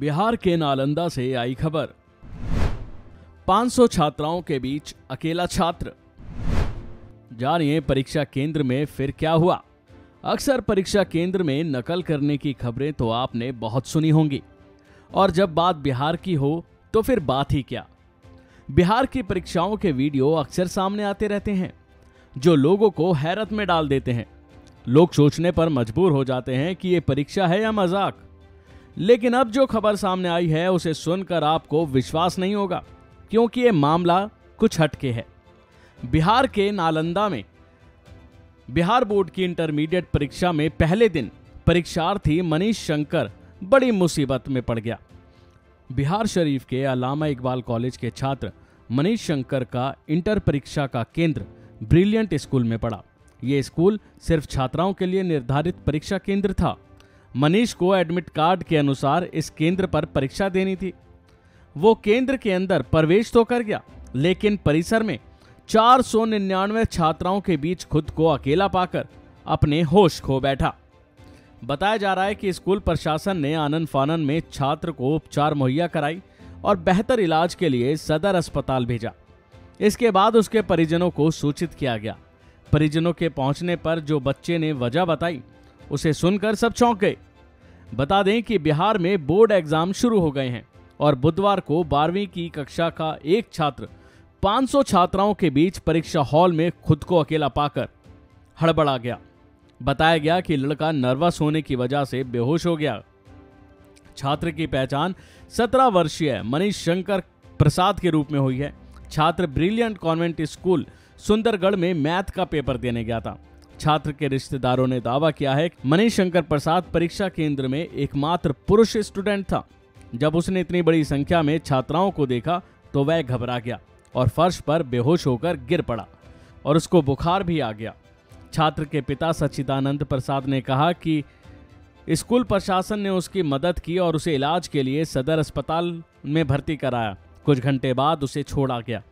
बिहार के नालंदा से आई खबर। 500 छात्राओं के बीच अकेला छात्र। जानिए परीक्षा केंद्र में फिर क्या हुआ। अक्सर परीक्षा केंद्र में नकल करने की खबरें तो आपने बहुत सुनी होंगी, और जब बात बिहार की हो तो फिर बात ही क्या। बिहार की परीक्षाओं के वीडियो अक्सर सामने आते रहते हैं जो लोगों को हैरत में डाल देते हैं। लोग सोचने पर मजबूर हो जाते हैं कि ये परीक्षा है या मजाक। लेकिन अब जो खबर सामने आई है उसे सुनकर आपको विश्वास नहीं होगा, क्योंकि ये मामला कुछ हटके है। बिहार के नालंदा में बिहार बोर्ड की इंटरमीडिएट परीक्षा में पहले दिन परीक्षार्थी मनीष शंकर बड़ी मुसीबत में पड़ गया। बिहार शरीफ के आलामा इकबाल कॉलेज के छात्र मनीष शंकर का इंटर परीक्षा का केंद्र ब्रिलियंट स्कूल में पड़ा। ये स्कूल सिर्फ छात्राओं के लिए निर्धारित परीक्षा केंद्र था। मनीष को एडमिट कार्ड के अनुसार इस केंद्र पर परीक्षा देनी थी। वो केंद्र के अंदर प्रवेश तो कर गया, लेकिन परिसर में 499 छात्राओं के बीच खुद को अकेला पाकर अपने होश खो बैठा। बताया जा रहा है कि स्कूल प्रशासन ने आनन फानन में छात्र को उपचार मुहैया कराई और बेहतर इलाज के लिए सदर अस्पताल भेजा। इसके बाद उसके परिजनों को सूचित किया गया। परिजनों के पहुंचने पर जो बच्चे ने वजह बताई उसे सुनकर सब चौंक गए। बता दें कि बिहार में बोर्ड एग्जाम शुरू हो गए हैं और बुधवार को 12वीं की कक्षा का एक छात्र 500 छात्राओं के बीच परीक्षा हॉल में खुद को अकेला पाकर हड़बड़ा गया। बताया गया कि लड़का नर्वस होने की वजह से बेहोश हो गया। छात्र की पहचान 17 वर्षीय मनीष शंकर प्रसाद के रूप में हुई है। छात्र ब्रिलियंट कॉन्वेंट स्कूल सुंदरगढ़ में मैथ का पेपर देने गया था। छात्र के रिश्तेदारों ने दावा किया है कि मनीष शंकर प्रसाद परीक्षा केंद्र में एकमात्र पुरुष स्टूडेंट था। जब उसने इतनी बड़ी संख्या में छात्राओं को देखा तो वह घबरा गया और फर्श पर बेहोश होकर गिर पड़ा, और उसको बुखार भी आ गया। छात्र के पिता सचिदानंद प्रसाद ने कहा कि स्कूल प्रशासन ने उसकी मदद की और उसे इलाज के लिए सदर अस्पताल में भर्ती कराया। कुछ घंटे बाद उसे छोड़ा गया।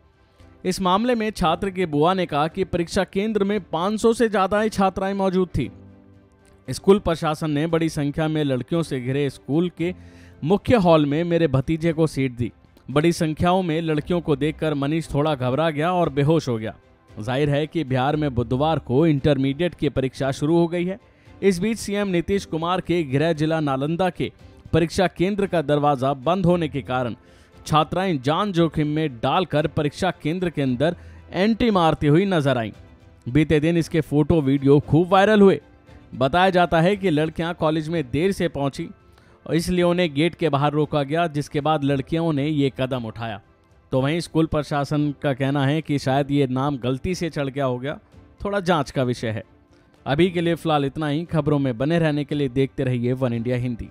इस मामले में छात्र के बुआ ने कहा कि परीक्षा केंद्र में 500 से ज़्यादा ही छात्राएं मौजूद थी। स्कूल प्रशासन ने बड़ी संख्या में लड़कियों से घिरे स्कूल के मुख्य हॉल में मेरे भतीजे को सीट दी। बड़ी संख्याओं में लड़कियों को देखकर मनीष थोड़ा घबरा गया और बेहोश हो गया। जाहिर है कि बिहार में बुधवार को इंटरमीडिएट की परीक्षा शुरू हो गई है। इस बीच सीएम नीतीश कुमार के गृह जिला नालंदा के परीक्षा केंद्र का दरवाज़ा बंद होने के कारण छात्राएं जान जोखिम में डालकर परीक्षा केंद्र के अंदर एंट्री मारती हुई नजर आईं। बीते दिन इसके फोटो वीडियो खूब वायरल हुए। बताया जाता है कि लड़कियां कॉलेज में देर से पहुंची और इसलिए उन्हें गेट के बाहर रोका गया, जिसके बाद लड़कियों ने ये कदम उठाया। तो वहीं स्कूल प्रशासन का कहना है कि शायद ये नाम गलती से चढ़ गया होगा। थोड़ा जाँच का विषय है। अभी के लिए फिलहाल इतना ही। खबरों में बने रहने के लिए देखते रहिए वन इंडिया हिंदी।